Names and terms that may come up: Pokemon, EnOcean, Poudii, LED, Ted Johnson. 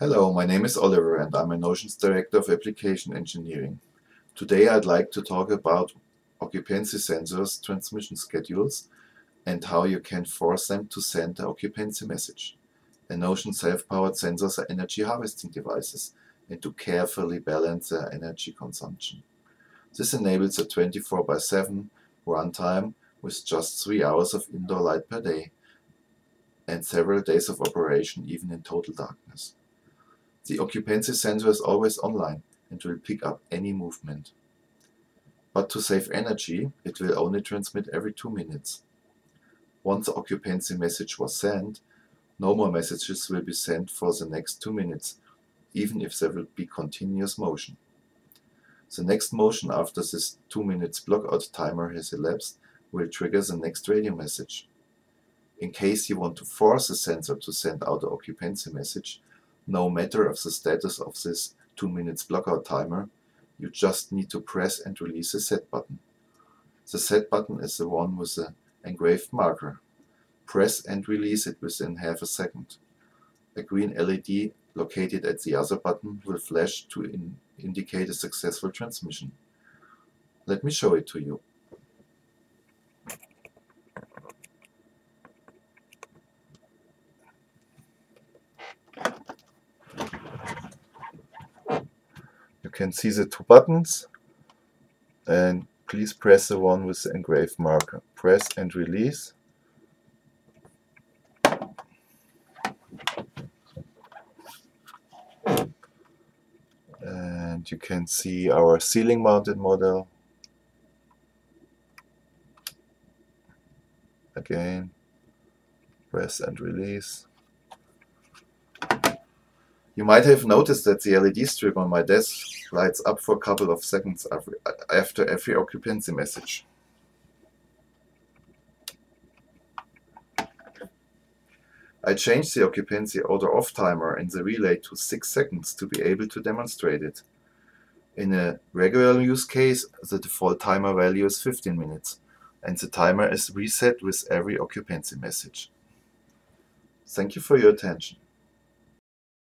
Hello, my name is Oliver and I'm EnOcean's Director of Application Engineering. Today I'd like to talk about occupancy sensors, transmission schedules, and how you can force them to send an occupancy message. EnOcean self-powered sensors are energy harvesting devices and to carefully balance their energy consumption. This enables a 24/7 runtime with just 3 hours of indoor light per day and several days of operation even in total darkness. The occupancy sensor is always online and will pick up any movement. But to save energy, it will only transmit every 2 minutes. Once the occupancy message was sent, no more messages will be sent for the next 2 minutes, even if there will be continuous motion. The next motion after this 2 minutes blockout timer has elapsed will trigger the next radio message. In case you want to force the sensor to send out the occupancy message, no matter of the status of this 2 minutes blockout timer, you just need to press and release the set button. The set button is the one with the engraved marker. Press and release it within half a second. A green LED located at the other button will flash to indicate a successful transmission. Let me show it to you. You can see the two buttons, and please press the one with the engraved marker. Press and release. And you can see our ceiling mounted model. Again, press and release. You might have noticed that the LED strip on my desk lights up for a couple of seconds after every occupancy message. I changed the occupancy auto-off timer in the relay to 6 seconds to be able to demonstrate it. In a regular use case, the default timer value is 15 minutes, and the timer is reset with every occupancy message. Thank you for your attention.